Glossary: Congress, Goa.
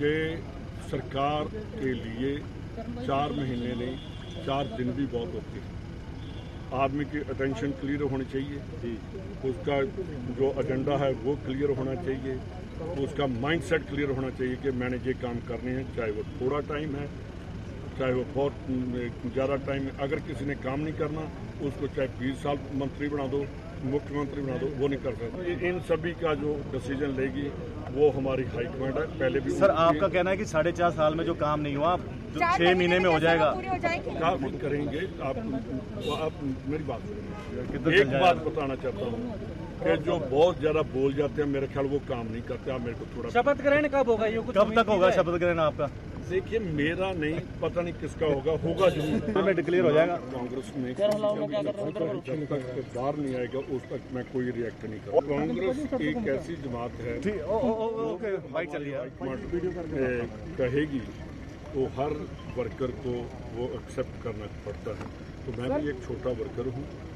कि सरकार के लिए 4 महीने नहीं 4 दिन भी बहुत होते हैं। आदमी की अटेंशन क्लियर होनी चाहिए, उसका जो एजेंडा है वो क्लियर होना चाहिए, उसका माइंडसेट क्लियर होना चाहिए कि मैंने ये काम करने हैं, चाहे वो थोड़ा टाइम है चाहे वो बहुत ज़्यादा टाइम है। अगर किसी ने काम नहीं करना उसको चाहे 20 साल मंत्री बना दो, मुख्यमंत्री बना दो, वो नहीं कर सकता। इन सभी का जो डिसीजन लेगी वो हमारी हाईकमांड है। पहले भी सर आपका कहना है कि 4.5 साल में जो काम नहीं हुआ जो 6 महीने में हो जाएगा, क्या कुछ करेंगे आप मेरी बात सुनेंगे। एक बात बताना चाहता हूँ कि जो बहुत ज़्यादा बोल जाते हैं मेरे ख्याल वो काम नहीं करते। आप मेरे को थोड़ा शपथ ग्रहण कब होगा, ये कब तक होगा शपथ ग्रहण आपका? देखिए मेरा नहीं, पता नहीं किसका होगा जरूर मैं डिक्लेयर हो जाएगा। कांग्रेस में जब तक बाहर नहीं आएगा उस तक मैं कोई रिएक्ट नहीं करूँगा। कांग्रेस एक ऐसी जमात है कहेगी तो हर वर्कर को वो एक्सेप्ट करना पड़ता है। तो मैं भी एक छोटा वर्कर हूँ।